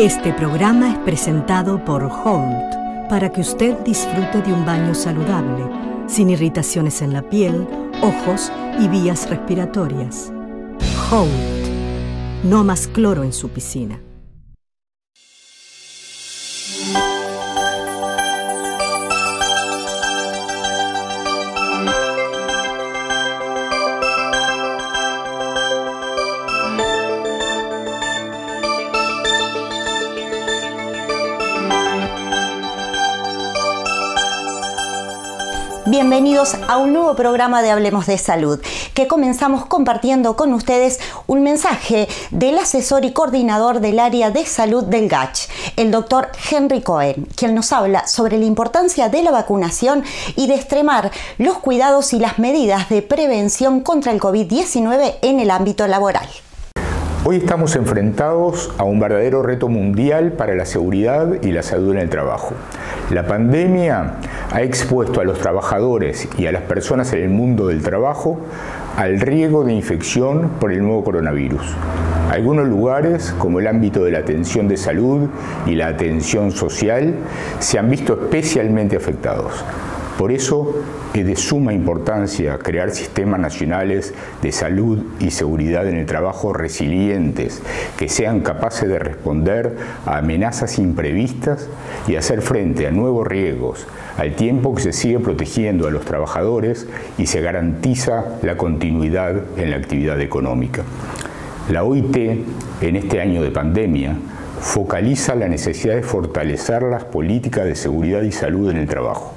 Este programa es presentado por Holt, para que usted disfrute de un baño saludable, sin irritaciones en la piel, ojos y vías respiratorias. Holt, no más cloro en su piscina. Bienvenidos a un nuevo programa de Hablemos de Salud, que comenzamos compartiendo con ustedes un mensaje del asesor y coordinador del área de salud del GACH, el doctor Henry Cohen, quien nos habla sobre la importancia de la vacunación y de extremar los cuidados y las medidas de prevención contra el COVID-19 en el ámbito laboral. Hoy estamos enfrentados a un verdadero reto mundial para la seguridad y la salud en el trabajo. La pandemia ha expuesto a los trabajadores y a las personas en el mundo del trabajo al riesgo de infección por el nuevo coronavirus. Algunos lugares, como el ámbito de la atención de salud y la atención social, se han visto especialmente afectados. Por eso es de suma importancia crear sistemas nacionales de salud y seguridad en el trabajo resilientes, que sean capaces de responder a amenazas imprevistas y hacer frente a nuevos riesgos, al tiempo que se sigue protegiendo a los trabajadores y se garantiza la continuidad en la actividad económica. La OIT, en este año de pandemia, focaliza la necesidad de fortalecer las políticas de seguridad y salud en el trabajo.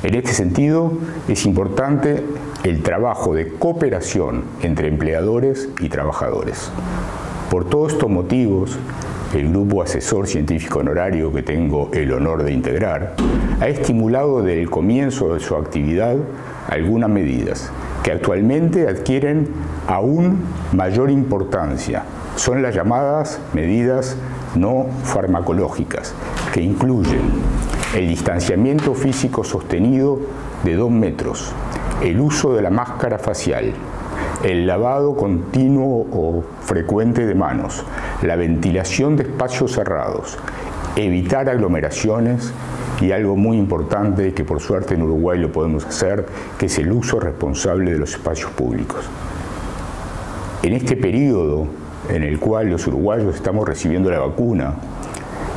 En este sentido, es importante el trabajo de cooperación entre empleadores y trabajadores. Por todos estos motivos, el Grupo Asesor Científico Honorario, que tengo el honor de integrar, ha estimulado desde el comienzo de su actividad algunas medidas que actualmente adquieren aún mayor importancia. Son las llamadas medidas no farmacológicas, que incluyen el distanciamiento físico sostenido de 2 metros, el uso de la máscara facial, el lavado continuo o frecuente de manos, la ventilación de espacios cerrados, evitar aglomeraciones y algo muy importante que por suerte en Uruguay lo podemos hacer, que es el uso responsable de los espacios públicos. En este periodo en el cual los uruguayos estamos recibiendo la vacuna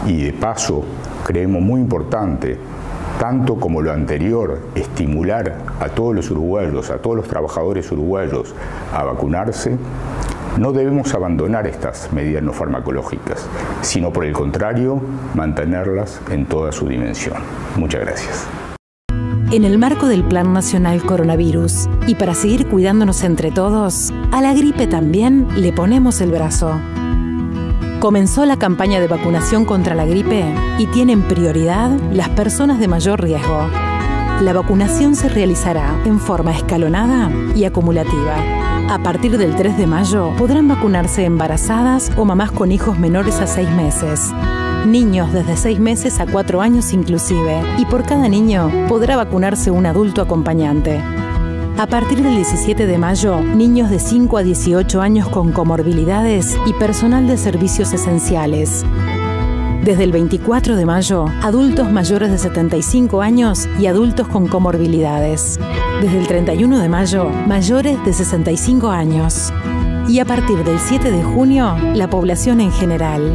y de paso creemos muy importante, tanto como lo anterior, estimular a todos los uruguayos, a todos los trabajadores uruguayos a vacunarse, no debemos abandonar estas medidas no farmacológicas, sino por el contrario, mantenerlas en toda su dimensión. Muchas gracias. En el marco del Plan Nacional Coronavirus, y para seguir cuidándonos entre todos, a la gripe también le ponemos el brazo. Comenzó la campaña de vacunación contra la gripe y tienen prioridad las personas de mayor riesgo. La vacunación se realizará en forma escalonada y acumulativa. A partir del 3 de mayo podrán vacunarse embarazadas o mamás con hijos menores a 6 meses, niños desde 6 meses a 4 años inclusive, y por cada niño podrá vacunarse un adulto acompañante. A partir del 17 de mayo, niños de 5 a 18 años con comorbilidades y personal de servicios esenciales. Desde el 24 de mayo, adultos mayores de 75 años y adultos con comorbilidades. Desde el 31 de mayo, mayores de 65 años. Y a partir del 7 de junio, la población en general.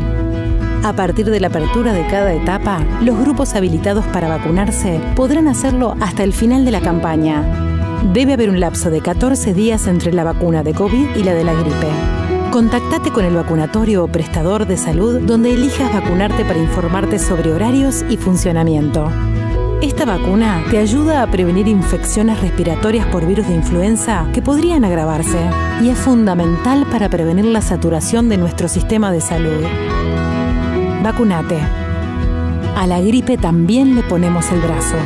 A partir de la apertura de cada etapa, los grupos habilitados para vacunarse podrán hacerlo hasta el final de la campaña. Debe haber un lapso de 14 días entre la vacuna de COVID y la de la gripe. Contactate con el vacunatorio o prestador de salud donde elijas vacunarte para informarte sobre horarios y funcionamiento. Esta vacuna te ayuda a prevenir infecciones respiratorias por virus de influenza que podrían agravarse y es fundamental para prevenir la saturación de nuestro sistema de salud. Vacunate. A la gripe también le ponemos el brazo.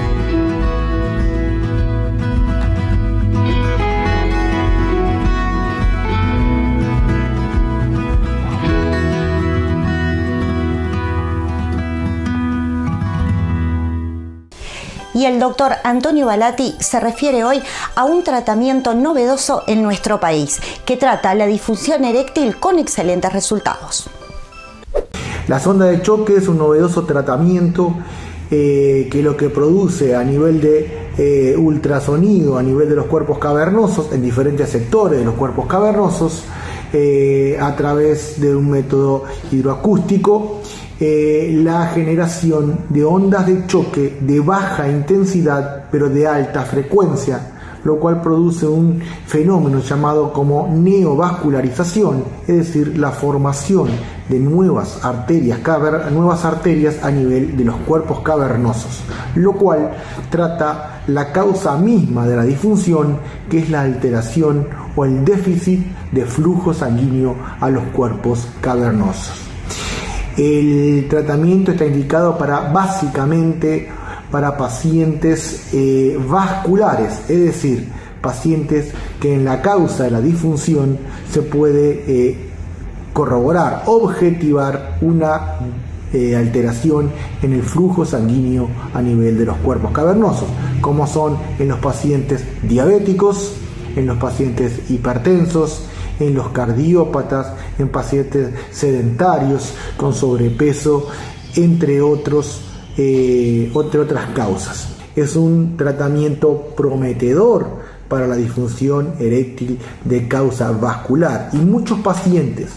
Y el doctor Antonio Balatti se refiere hoy a un tratamiento novedoso en nuestro país que trata la disfunción eréctil con excelentes resultados. La sonda de choque es un novedoso tratamiento que lo que produce a nivel de ultrasonido, a nivel de los cuerpos cavernosos, en diferentes sectores de los cuerpos cavernosos, a través de un método hidroacústico, la generación de ondas de choque de baja intensidad pero de alta frecuencia, lo cual produce un fenómeno llamado como neovascularización, es decir, la formación de nuevas arterias a nivel de los cuerpos cavernosos, lo cual trata la causa misma de la disfunción, que es la alteración o el déficit de flujo sanguíneo a los cuerpos cavernosos. El tratamiento está indicado para básicamente para pacientes vasculares, es decir, pacientes que en la causa de la disfunción se puede corroborar, objetivar una alteración en el flujo sanguíneo a nivel de los cuerpos cavernosos, como son en los pacientes diabéticos, en los pacientes hipertensos, en los cardiópatas, en pacientes sedentarios con sobrepeso, entre otros. Otras causas. Es un tratamiento prometedor para la disfunción eréctil de causa vascular, y muchos pacientes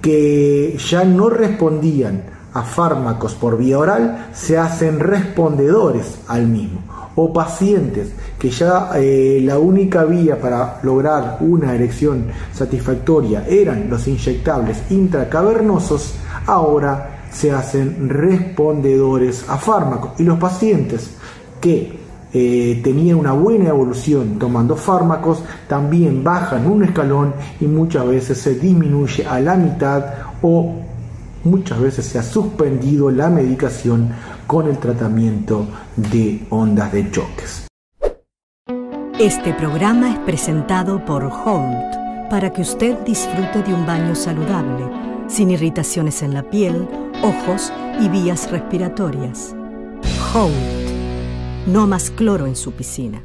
que ya no respondían a fármacos por vía oral se hacen respondedores al mismo, o pacientes que ya la única vía para lograr una erección satisfactoria eran los inyectables intracavernosos, ahora se hacen respondedores a fármacos, y los pacientes que tenían una buena evolución tomando fármacos también bajan un escalón y muchas veces se disminuye a la mitad, o muchas veces se ha suspendido la medicación con el tratamiento de ondas de choques. Este programa es presentado por Holt para que usted disfrute de un baño saludable, sin irritaciones en la piel, ojos y vías respiratorias. Holt. No más cloro en su piscina.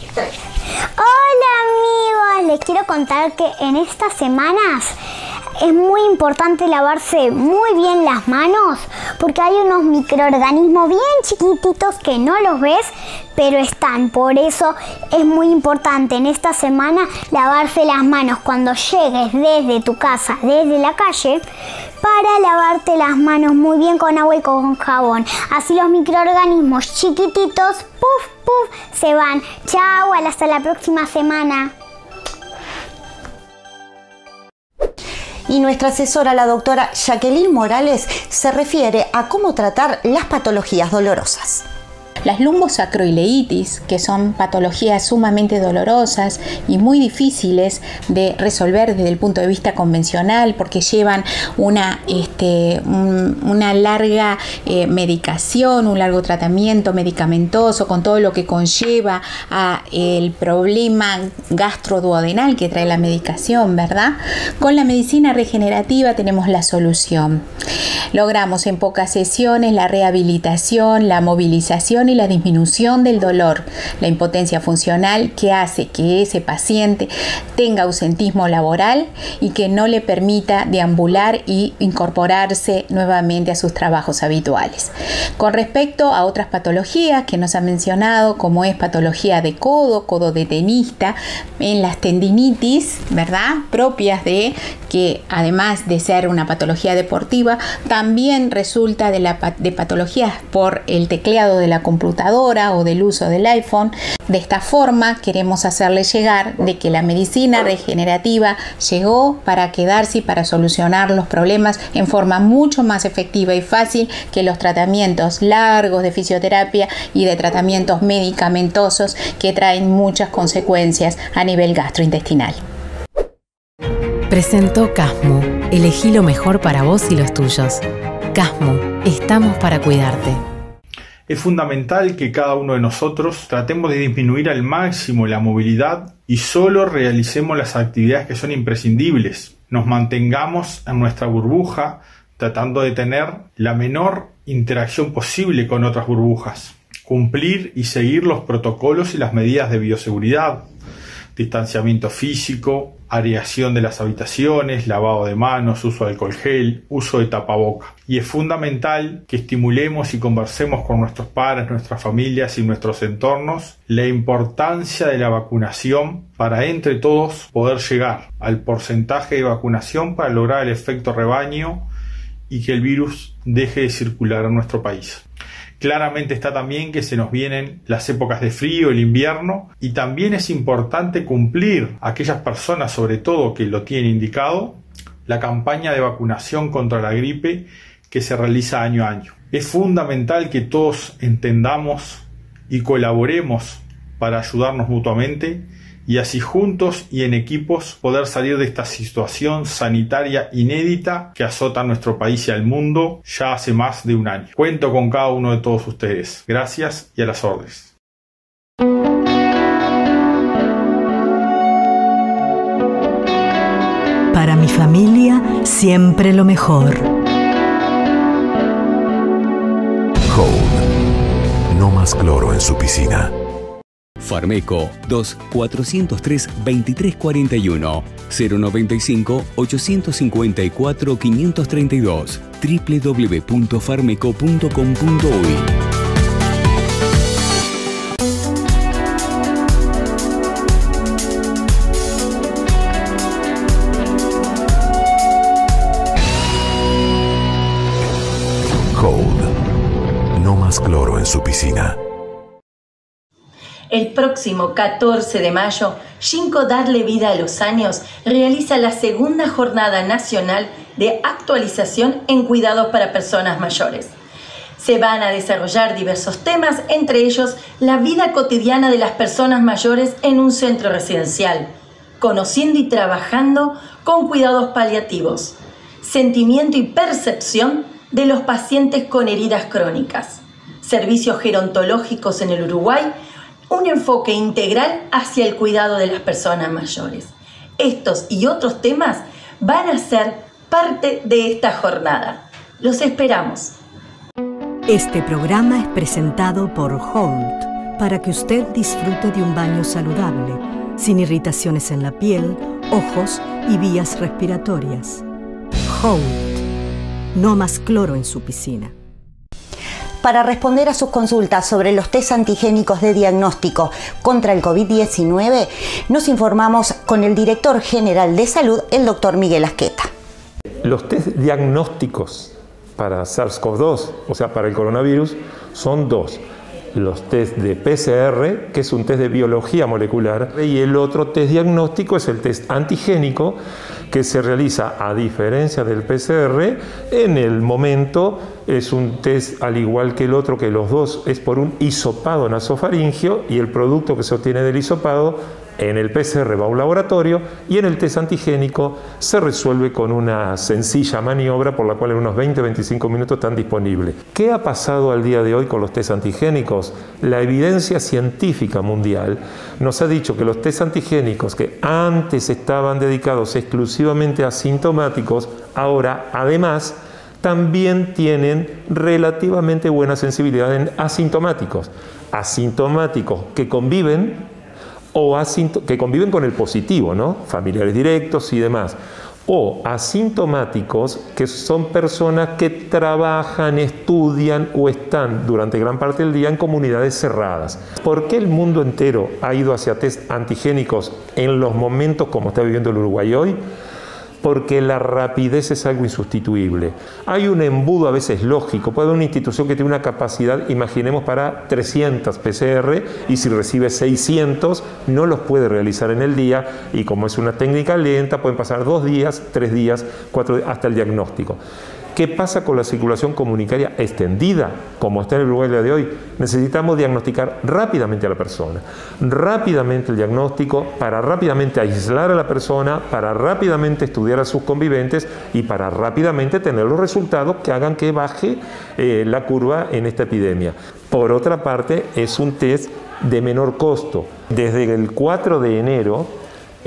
Hola amigos, les quiero contar que en estas semanas es muy importante lavarse muy bien las manos, porque hay unos microorganismos bien chiquititos que no los ves, pero están. Por eso es muy importante en esta semana lavarse las manos cuando llegues desde tu casa, desde la calle, para lavarte las manos muy bien con agua y con jabón. Así los microorganismos chiquititos, puff, puff, se van. Chao, hasta la próxima semana. Y nuestra asesora, la doctora Jacqueline Morales, se refiere a cómo tratar las patologías dolorosas. Las lumbosacroileitis, que son patologías sumamente dolorosas y muy difíciles de resolver desde el punto de vista convencional, porque llevan una larga medicación, un largo tratamiento medicamentoso, con todo lo que conlleva a el problema gastroduodenal que trae la medicación, ¿verdad? Con la medicina regenerativa tenemos la solución. Logramos en pocas sesiones la rehabilitación, la movilización y la disminución del dolor, la impotencia funcional que hace que ese paciente tenga ausentismo laboral y que no le permita deambular y incorporarse nuevamente a sus trabajos habituales. Con respecto a otras patologías que nos ha mencionado, como es patología de codo de tenista, en las tendinitis, ¿verdad?, propias de que, además de ser una patología deportiva, también resulta de patologías por el tecleado de la computadora o del uso del iPhone. De esta forma queremos hacerle llegar de que la medicina regenerativa llegó para quedarse y para solucionar los problemas en forma mucho más efectiva y fácil que los tratamientos largos de fisioterapia y de tratamientos medicamentosos que traen muchas consecuencias a nivel gastrointestinal. Presentó CASMU. Elegí lo mejor para vos y los tuyos. CASMU. Estamos para cuidarte. Es fundamental que cada uno de nosotros tratemos de disminuir al máximo la movilidad y solo realicemos las actividades que son imprescindibles. Nos mantengamos en nuestra burbuja, tratando de tener la menor interacción posible con otras burbujas. Cumplir y seguir los protocolos y las medidas de bioseguridad. distanciamiento físico, aireación de las habitaciones, lavado de manos, uso de alcohol gel, uso de tapaboca. Y es fundamental que estimulemos y conversemos con nuestros padres, nuestras familias y nuestros entornos la importancia de la vacunación para entre todos poder llegar al porcentaje de vacunación para lograr el efecto rebaño y que el virus deje de circular en nuestro país. Claramente está también que se nos vienen las épocas de frío, el invierno, y también es importante cumplir a aquellas personas, sobre todo que lo tienen indicado, la campaña de vacunación contra la gripe que se realiza año a año. Es fundamental que todos entendamos y colaboremos para ayudarnos mutuamente y así juntos y en equipos poder salir de esta situación sanitaria inédita que azota a nuestro país y al mundo ya hace más de un año. Cuento con cada uno de todos ustedes. Gracias y a las órdenes. Para mi familia, siempre lo mejor. Holt. No más cloro en su piscina. Farmeco 2-403-2341 095-854-532 www.farmeco.com.uy. Hold. No más cloro en su piscina. El próximo 14 de mayo, Ginkgo Darle Vida a los Años realiza la segunda jornada nacional de actualización en cuidados para personas mayores. Se van a desarrollar diversos temas, entre ellos la vida cotidiana de las personas mayores en un centro residencial, conociendo y trabajando con cuidados paliativos, sentimiento y percepción de los pacientes con heridas crónicas, servicios gerontológicos en el Uruguay, un enfoque integral hacia el cuidado de las personas mayores. Estos y otros temas van a ser parte de esta jornada. Los esperamos. Este programa es presentado por Holt para que usted disfrute de un baño saludable, sin irritaciones en la piel, ojos y vías respiratorias. Holt. No más cloro en su piscina. Para responder a sus consultas sobre los test antigénicos de diagnóstico contra el COVID-19, nos informamos con el Director General de Salud, el Dr. Miguel Asqueta. Los test diagnósticos para SARS-CoV-2, o sea, para el coronavirus, son dos. Los test de PCR, que es un test de biología molecular, y el otro test diagnóstico es el test antigénico, que se realiza, a diferencia del PCR, en el momento. Es un test al igual que el otro, que los dos, es por un hisopado nasofaringio, y el producto que se obtiene del hisopado en el PCR va a un laboratorio, y en el test antigénico se resuelve con una sencilla maniobra por la cual en unos 20-25 minutos están disponibles. ¿Qué ha pasado al día de hoy con los test antigénicos? La evidencia científica mundial nos ha dicho que los test antigénicos, que antes estaban dedicados exclusivamente a asintomáticos, ahora además también tienen relativamente buena sensibilidad en asintomáticos. Asintomáticos que conviven con el positivo, ¿no? Familiares directos y demás. O asintomáticos, que son personas que trabajan, estudian o están durante gran parte del día en comunidades cerradas. ¿Por qué el mundo entero ha ido hacia test antigénicos en los momentos como está viviendo el Uruguay hoy? Porque la rapidez es algo insustituible. Hay un embudo a veces lógico. Puede haber una institución que tiene una capacidad, imaginemos, para 300 PCR, y si recibe 600 no los puede realizar en el día, y como es una técnica lenta pueden pasar 2 días, 3 días, 4 días, hasta el diagnóstico. ¿Qué pasa con la circulación comunitaria extendida, como está en el Uruguay de hoy? Necesitamos diagnosticar rápidamente a la persona, rápidamente el diagnóstico, para rápidamente aislar a la persona, para rápidamente estudiar a sus convivientes y para rápidamente tener los resultados que hagan que baje la curva en esta epidemia. Por otra parte, es un test de menor costo. Desde el 4 de enero...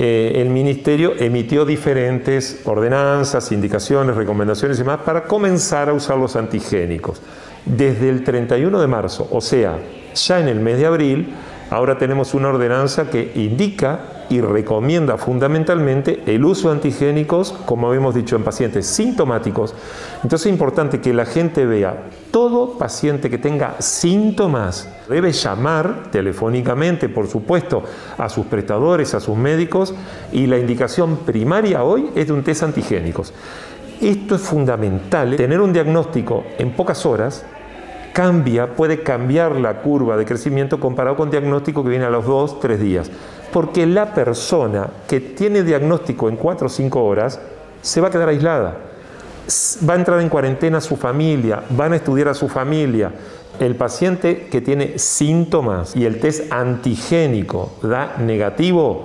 el Ministerio emitió diferentes ordenanzas, indicaciones, recomendaciones y demás para comenzar a usar los antigénicos. Desde el 31 de marzo, o sea, ya en el mes de abril, Ahora tenemos una ordenanza que indica y recomienda fundamentalmente el uso de antigénicos, como hemos dicho, en pacientes sintomáticos. Entonces es importante que la gente vea, todo paciente que tenga síntomas debe llamar telefónicamente, por supuesto, a sus prestadores, a sus médicos, y la indicación primaria hoy es de un test antigénicos. Esto es fundamental, tener un diagnóstico en pocas horas puede cambiar la curva de crecimiento comparado con diagnóstico que viene a los 2 o 3 días. Porque la persona que tiene diagnóstico en 4 o 5 horas se va a quedar aislada. Va a entrar en cuarentena a su familia, van a estudiar a su familia. El paciente que tiene síntomas y el test antigénico da negativo,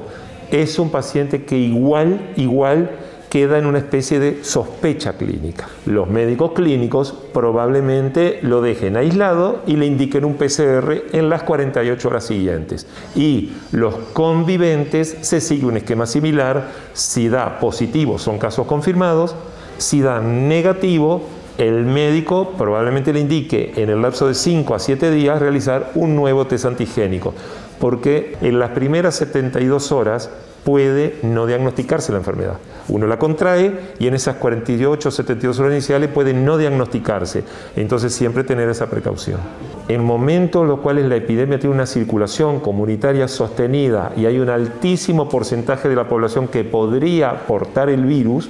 es un paciente que igual queda en una especie de sospecha clínica. Los médicos clínicos probablemente lo dejen aislado y le indiquen un PCR en las 48 horas siguientes. Y los convivientes se sigue un esquema similar. Si da positivo, son casos confirmados. Si da negativo, el médico probablemente le indique en el lapso de 5 a 7 días realizar un nuevo test antigénico. Porque en las primeras 72 horas puede no diagnosticarse la enfermedad. Uno la contrae y en esas 48 o 72 horas iniciales puede no diagnosticarse. Entonces siempre tener esa precaución. En momentos en los cuales la epidemia tiene una circulación comunitaria sostenida y hay un altísimo porcentaje de la población que podría portar el virus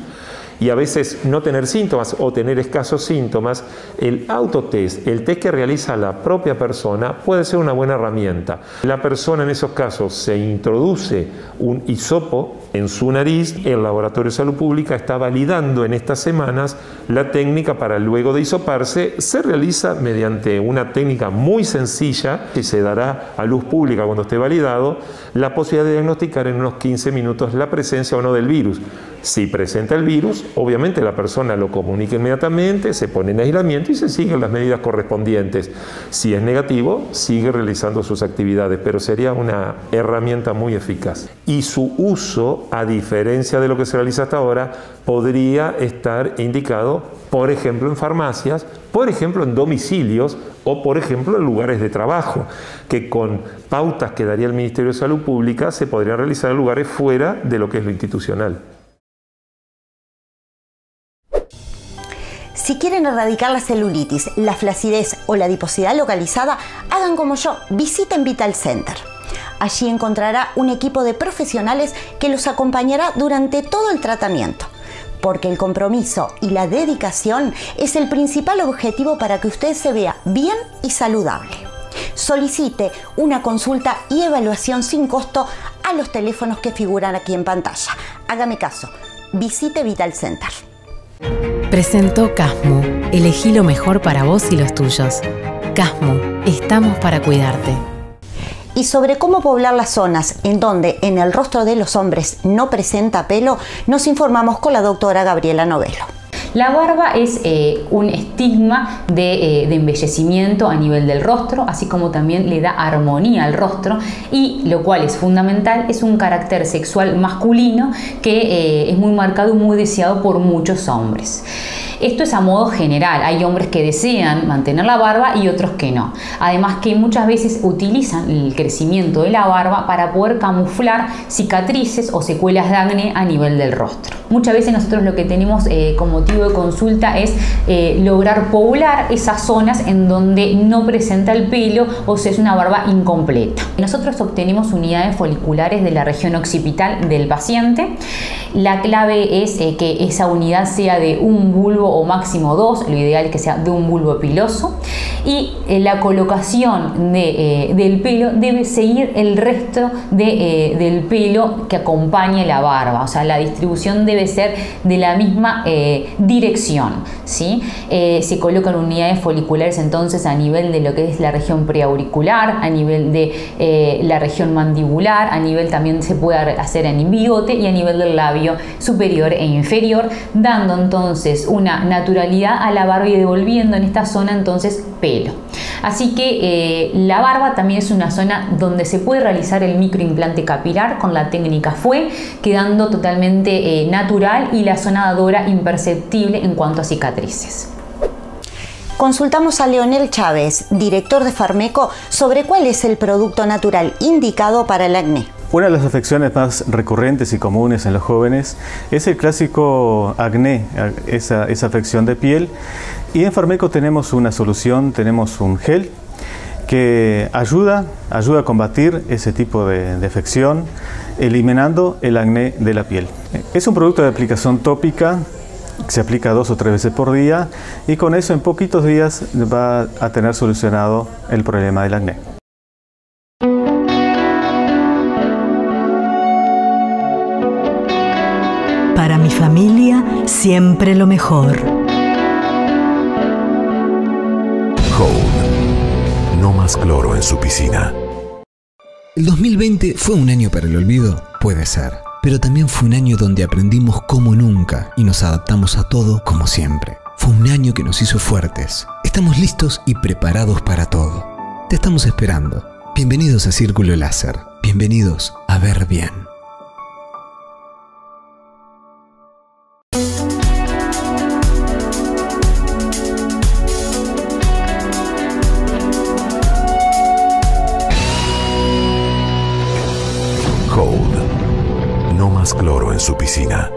y a veces no tener síntomas o tener escasos síntomas, el autotest, el test que realiza la propia persona, puede ser una buena herramienta. La persona en esos casos se introduce un hisopo en su nariz. El Laboratorio de Salud Pública está validando en estas semanas la técnica para luego de hisoparse. Se realiza mediante una técnica muy sencilla que se dará a luz pública cuando esté validado, la posibilidad de diagnosticar en unos 15 minutos la presencia o no del virus. Si presenta el virus, obviamente la persona lo comunica inmediatamente, se pone en aislamiento y se siguen las medidas correspondientes. Si es negativo, sigue realizando sus actividades, pero sería una herramienta muy eficaz. Y su uso, a diferencia de lo que se realiza hasta ahora, podría estar indicado, por ejemplo, en farmacias, por ejemplo, en domicilios o, por ejemplo, en lugares de trabajo, que con pautas que daría el Ministerio de Salud Pública se podrían realizar en lugares fuera de lo que es lo institucional. Si quieren erradicar la celulitis, la flacidez o la adiposidad localizada, hagan como yo, visiten Vital Center. Allí encontrará un equipo de profesionales que los acompañará durante todo el tratamiento. Porque el compromiso y la dedicación es el principal objetivo para que usted se vea bien y saludable. Solicite una consulta y evaluación sin costo a los teléfonos que figuran aquí en pantalla. Hágame caso, visite Vital Center. Presentó CASMU. Elegí lo mejor para vos y los tuyos. CASMU. Estamos para cuidarte. Y sobre cómo poblar las zonas en donde en el rostro de los hombres no presenta pelo, nos informamos con la doctora Gabriela Novelo. La barba es un estigma de embellecimiento a nivel del rostro, así como también le da armonía al rostro, y lo cual es fundamental, es un carácter sexual masculino que es muy marcado y muy deseado por muchos hombres. Esto es a modo general, hay hombres que desean mantener la barba y otros que no. Además que muchas veces utilizan el crecimiento de la barba para poder camuflar cicatrices o secuelas de acné a nivel del rostro. Muchas veces nosotros lo que tenemos con motivo de consulta es lograr poblar esas zonas en donde no presenta el pelo o sea es una barba incompleta. Nosotros obtenemos unidades foliculares de la región occipital del paciente. La clave es que esa unidad sea de un bulbo o máximo 2, lo ideal es que sea de un bulbo piloso, y la colocación del pelo debe seguir el resto del pelo que acompañe la barba, o sea la distribución debe ser de la misma dirección, ¿sí? Se colocan unidades foliculares entonces a nivel de lo que es la región preauricular, a nivel de la región mandibular, a nivel también se puede hacer en el bigote y a nivel del labio superior e inferior, dando entonces una naturalidad a la barba y devolviendo en esta zona entonces pelo. Así que la barba también es una zona donde se puede realizar el microimplante capilar con la técnica FUE, quedando totalmente natural y la zona dadora imperceptible en cuanto a cicatrices. consultamos a Leonel Chávez, director de Farmeco, sobre cuál es el producto natural indicado para el acné. Una de las afecciones más recurrentes y comunes en los jóvenes es el clásico acné, esa afección de piel. Y en Farmeco tenemos una solución, tenemos un gel que ayuda a combatir ese tipo de afección, eliminando el acné de la piel. Es un producto de aplicación tópica, se aplica 2 o 3 veces por día y con eso en poquitos días va a tener solucionado el problema del acné. Para mi familia, siempre lo mejor. Holt. No más cloro en su piscina. El 2020 fue un año para el olvido, puede ser. Pero también fue un año donde aprendimos como nunca y nos adaptamos a todo como siempre. Fue un año que nos hizo fuertes. Estamos listos y preparados para todo. Te estamos esperando. Bienvenidos a Círculo Láser. Bienvenidos a Ver Bien. Cloro en su piscina.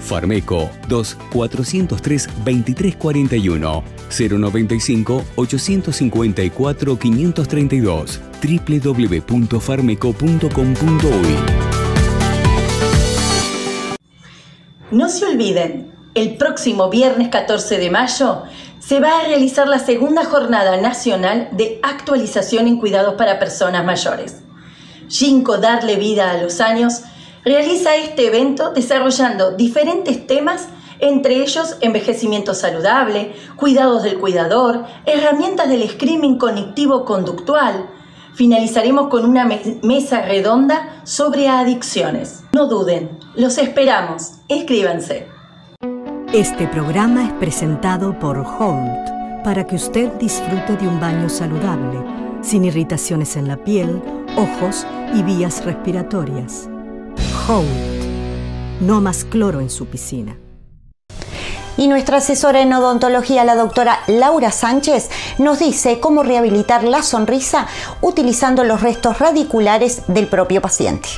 Farmeco 2-403-2341 095-854-532 www.farmeco.com.uy. No se olviden, el próximo viernes 14 de mayo se va a realizar la segunda jornada nacional de actualización en cuidados para personas mayores. Ginkgo Darle Vida a los Años realiza este evento desarrollando diferentes temas, entre ellos envejecimiento saludable, cuidados del cuidador, herramientas del screening cognitivo-conductual. Finalizaremos con una mesa redonda sobre adicciones. No duden, los esperamos. Inscríbanse. Este programa es presentado por Holt para que usted disfrute de un baño saludable, sin irritaciones en la piel, ojos y vías respiratorias. Holt. No más cloro en su piscina. Y nuestra asesora en odontología, la doctora Laura Sánchez, nos dice cómo rehabilitar la sonrisa utilizando los restos radiculares del propio paciente.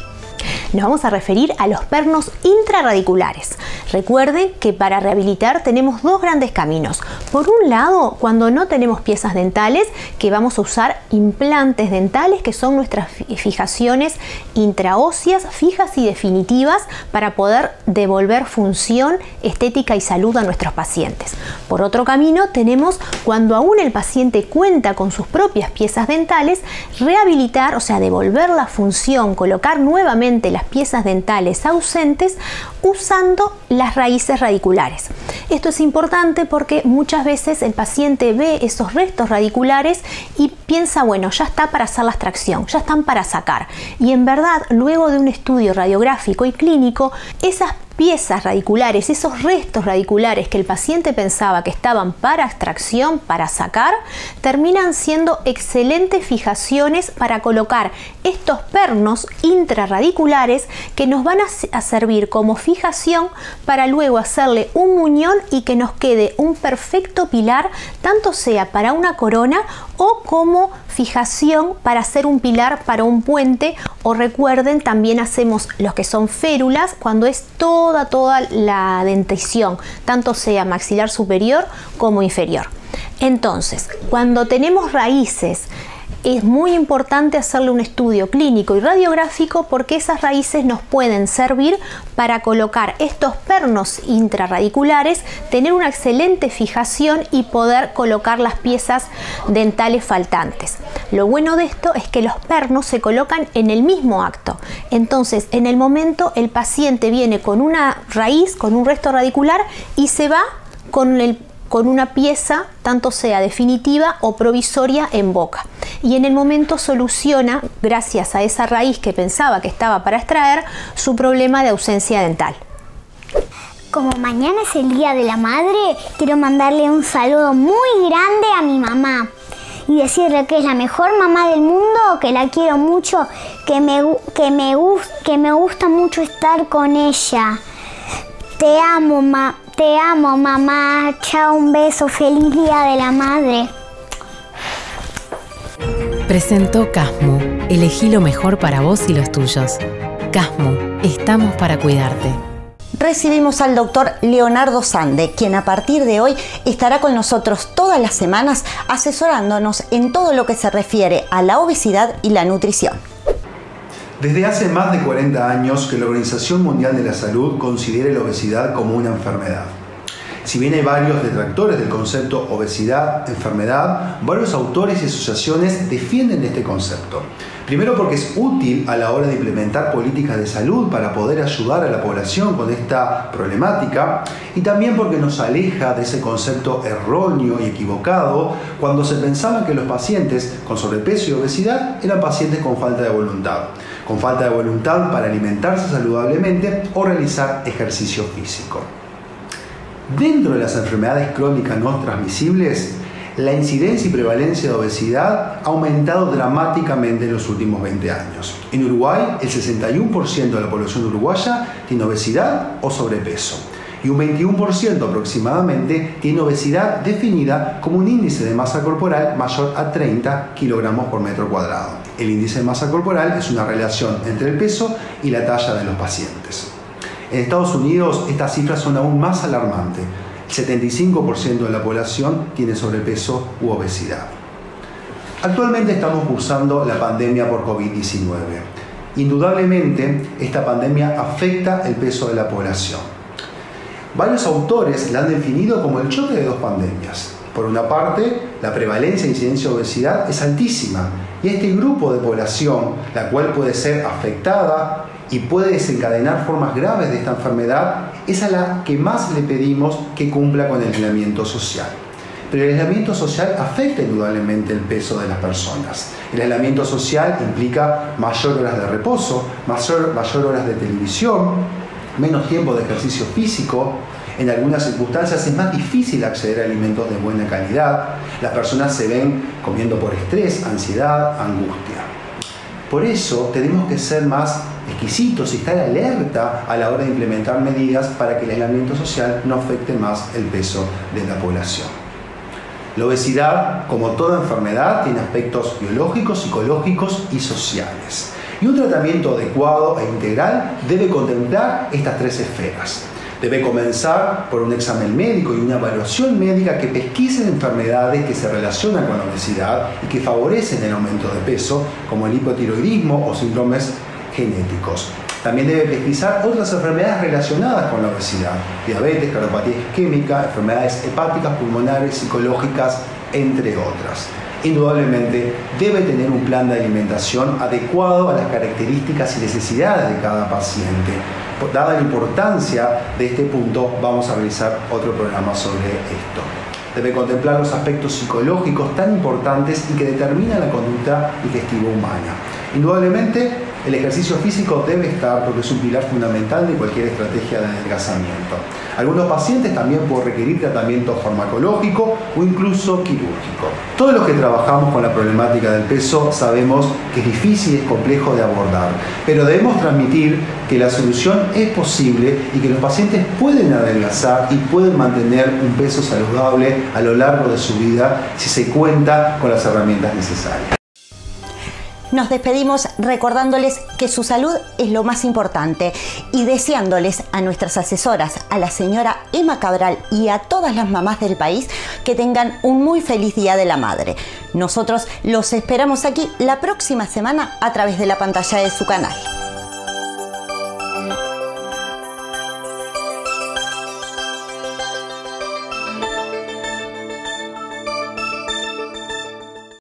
Nos vamos a referir a los pernos intrarradiculares. Recuerde que para rehabilitar tenemos 2 grandes caminos. Por un lado, cuando no tenemos piezas dentales, que vamos a usar implantes dentales, que son nuestras fijaciones intraóseas fijas y definitivas para poder devolver función, estética y salud a nuestros pacientes. Por otro camino, tenemos cuando aún el paciente cuenta con sus propias piezas dentales, rehabilitar, o sea, devolver la función, colocar nuevamente las piezas dentales ausentes usando las raíces radiculares. Esto es importante porque muchas veces el paciente ve esos restos radiculares y piensa, bueno, ya está para hacer la extracción, ya están para sacar. Y en verdad, luego de un estudio radiográfico y clínico, esas piezas radiculares, esos restos radiculares que el paciente pensaba que estaban para extracción, para sacar, terminan siendo excelentes fijaciones para colocar estos pernos intrarradiculares que nos van a servir como fijación para luego hacerle un muñón y que nos quede un perfecto pilar, tanto sea para una corona o como fijación para hacer un pilar para un puente. O recuerden, también hacemos los que son férulas cuando es toda la dentición, tanto sea maxilar superior como inferior. Entonces, cuando tenemos raíces, es muy importante hacerle un estudio clínico y radiográfico porque esas raíces nos pueden servir para colocar estos pernos intrarradiculares, tener una excelente fijación y poder colocar las piezas dentales faltantes. Lo bueno de esto es que los pernos se colocan en el mismo acto. Entonces, en el momento el paciente viene con una raíz, con un resto radicular y se va con una pieza, tanto sea definitiva o provisoria, en boca. Y en el momento soluciona, gracias a esa raíz que pensaba que estaba para extraer, su problema de ausencia dental. Como mañana es el Día de la Madre, quiero mandarle un saludo muy grande a mi mamá y decirle que es la mejor mamá del mundo, que la quiero mucho, que me gusta mucho estar con ella. Te amo, Te amo, mamá. Chao, un beso. Feliz Día de la Madre. Presentó CASMU. Elegí lo mejor para vos y los tuyos. CASMU. Estamos para cuidarte. Recibimos al doctor Leonardo Sande, quien a partir de hoy estará con nosotros todas las semanas asesorándonos en todo lo que se refiere a la obesidad y la nutrición. Desde hace más de 40 años que la Organización Mundial de la Salud considera la obesidad como una enfermedad. Si bien hay varios detractores del concepto obesidad-enfermedad, varios autores y asociaciones defienden este concepto. Primero porque es útil a la hora de implementar políticas de salud para poder ayudar a la población con esta problemática, y también porque nos aleja de ese concepto erróneo y equivocado cuando se pensaba que los pacientes con sobrepeso y obesidad eran pacientes con falta de voluntad. Con falta de voluntad para alimentarse saludablemente o realizar ejercicio físico. Dentro de las enfermedades crónicas no transmisibles, la incidencia y prevalencia de obesidad ha aumentado dramáticamente en los últimos 20 años. En Uruguay, el 61% de la población uruguaya tiene obesidad o sobrepeso, y un 21% aproximadamente tiene obesidad definida como un índice de masa corporal mayor a 30 kilogramos por metro cuadrado. El índice de masa corporal es una relación entre el peso y la talla de los pacientes. En Estados Unidos, estas cifras son aún más alarmantes. El 75% de la población tiene sobrepeso u obesidad. Actualmente estamos cursando la pandemia por COVID-19. Indudablemente, esta pandemia afecta el peso de la población. Varios autores la han definido como el choque de dos pandemias. Por una parte, la prevalencia e incidencia de obesidad es altísima, y este grupo de población, la cual puede ser afectada y puede desencadenar formas graves de esta enfermedad, es a la que más le pedimos que cumpla con el aislamiento social. Pero el aislamiento social afecta indudablemente el peso de las personas. El aislamiento social implica mayor horas de reposo, mayor horas de televisión, menos tiempo de ejercicio físico. En algunas circunstancias es más difícil acceder a alimentos de buena calidad. Las personas se ven comiendo por estrés, ansiedad, angustia. Por eso tenemos que ser más exquisitos y estar alerta a la hora de implementar medidas para que el aislamiento social no afecte más el peso de la población. La obesidad, como toda enfermedad, tiene aspectos biológicos, psicológicos y sociales. Y un tratamiento adecuado e integral debe contemplar estas tres esferas. Debe comenzar por un examen médico y una evaluación médica que pesquisen enfermedades que se relacionan con la obesidad y que favorecen el aumento de peso, como el hipotiroidismo o síndromes genéticos. También debe pesquisar otras enfermedades relacionadas con la obesidad: diabetes, cardiopatía isquémica, enfermedades hepáticas, pulmonares, psicológicas, entre otras. Indudablemente, debe tener un plan de alimentación adecuado a las características y necesidades de cada paciente. Dada la importancia de este punto, vamos a realizar otro programa sobre esto. Debe contemplar los aspectos psicológicos tan importantes y que determinan la conducta digestiva humana. Indudablemente, el ejercicio físico debe estar porque es un pilar fundamental de cualquier estrategia de adelgazamiento. Algunos pacientes también pueden requerir tratamiento farmacológico o incluso quirúrgico. Todos los que trabajamos con la problemática del peso sabemos que es difícil y es complejo de abordar, pero debemos transmitir que la solución es posible y que los pacientes pueden adelgazar y pueden mantener un peso saludable a lo largo de su vida si se cuenta con las herramientas necesarias. Nos despedimos recordándoles que su salud es lo más importante y deseándoles a nuestras asesoras, a la señora Emma Cabral y a todas las mamás del país que tengan un muy feliz Día de la Madre. Nosotros los esperamos aquí la próxima semana a través de la pantalla de su canal.